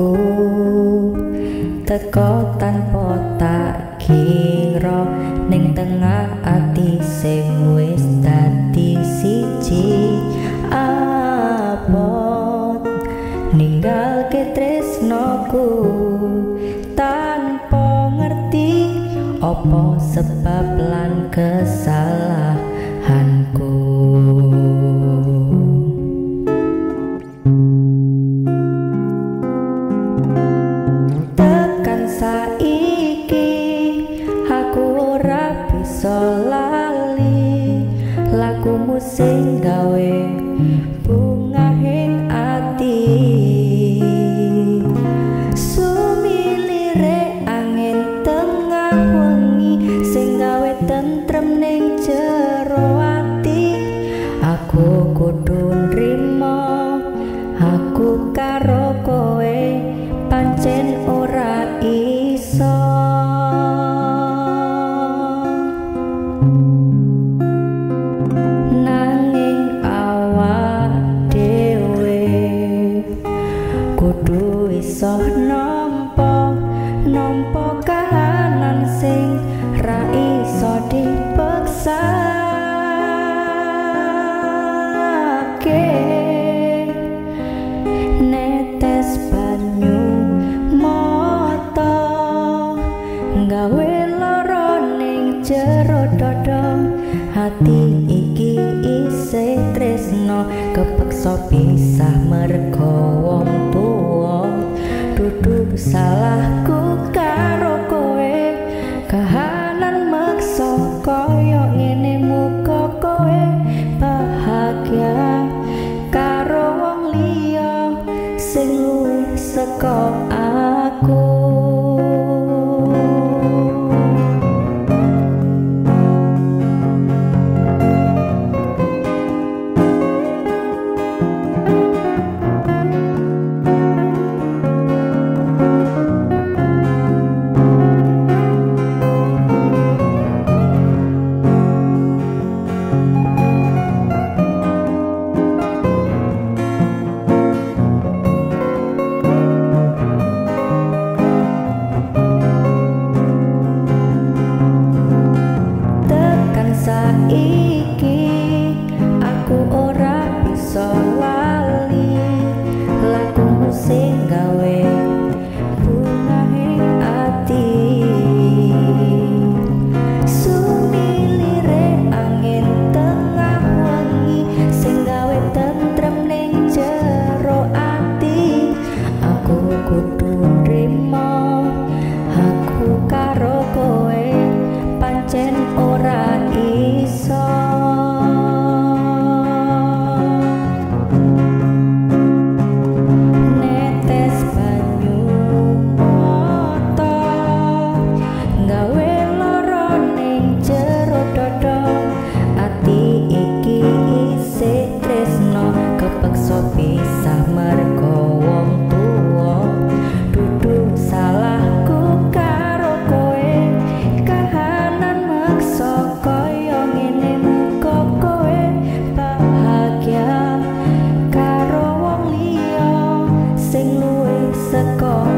aku teko tanpa tak kira, ning tengah ati sing wis dadi siji. Apot ninggalke tresnoku tanpa ngerti opo sebab lan kesalahanku. Solali lakumu sing gawe bungahing ati, sumilire angin tengah wengi sing gawe tentrem ning jero ati. Aku kudu nrimo aku karo kowe pancen ora iso. Iso nampa kahanan sing ra iso dipeksake. Netes banyu mata gawe lara ning jero dada hati iki isih tresno kepeksa pisah merga wong tuwa. Dudu salahku karo kowe, kahanan maksa koyo ngene muka kowe bahagia karo wong liya sing luwih saka aku. Saiki aku ora bisa lali lakumu sing gawe bungahing ati, sumilire angin tengah wengi sing gawe tentrem ning jero ati. Aku kudu nrimo aku karo kowe pancen ora pisah merga wong tuwa. Dudu salahku karo kowe, kahanan maksa koyo ngene muka kowe bahagia karo wong liya sing luwih seko.